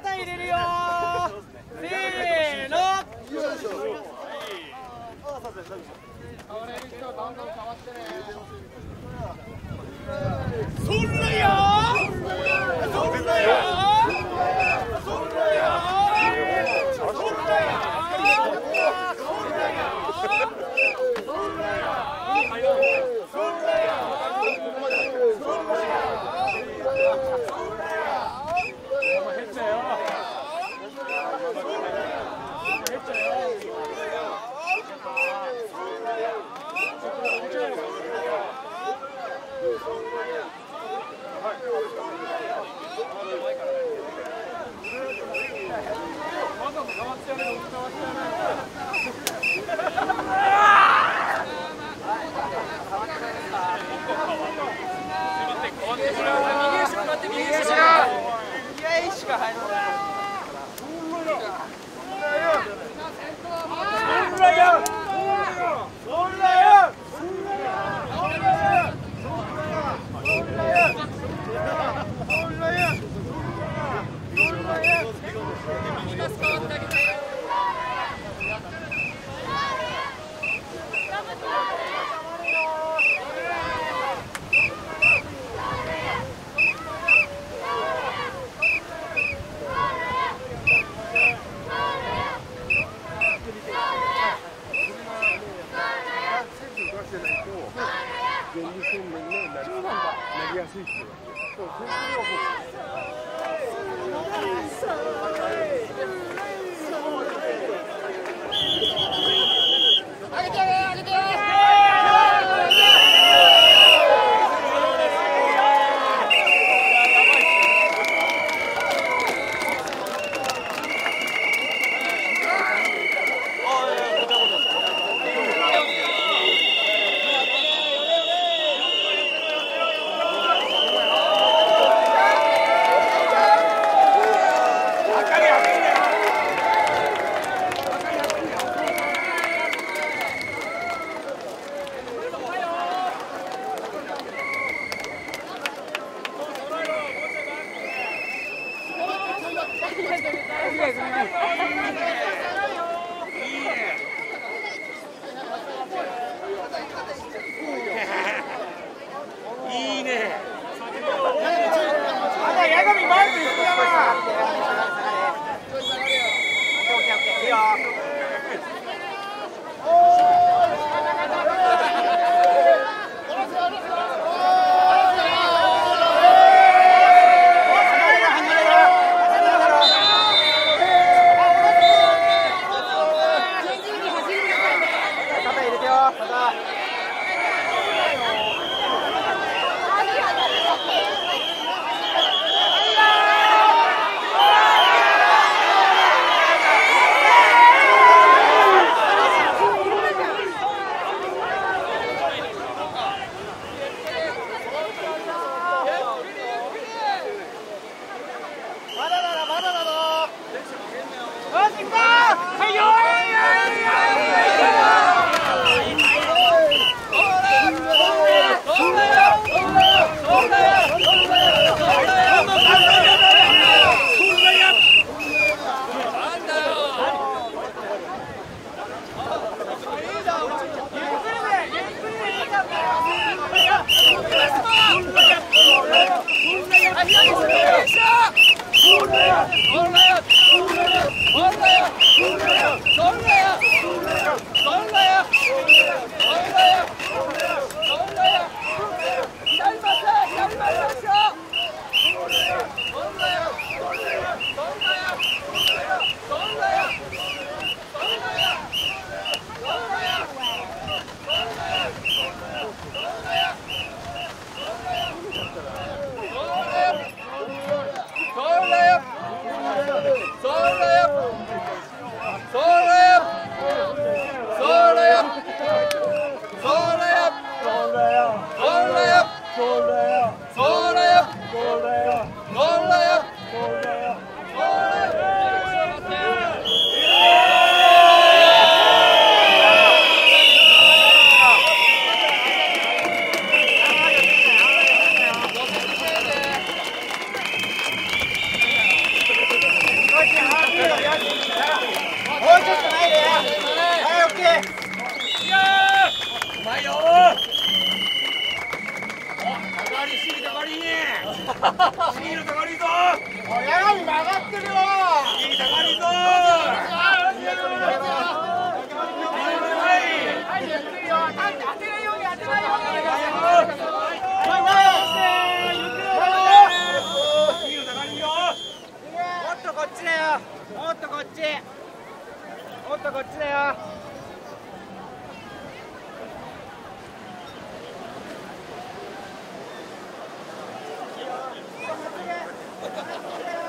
肩入れるよー。せーの。そんなよー。そんなよー。そんなよー。そんなよー。そんなよー。シールかかるぞ。やがみ曲がってるよ。シールかかるぞ。はい、やってるよ。当てないように当てないように。シールかかるよ。もっとこっちだよ。もっとこっち。もっとこっちだよ。ちょっと待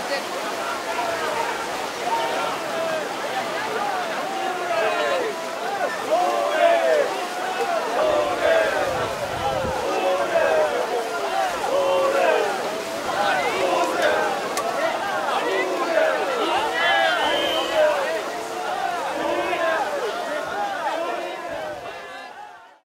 って。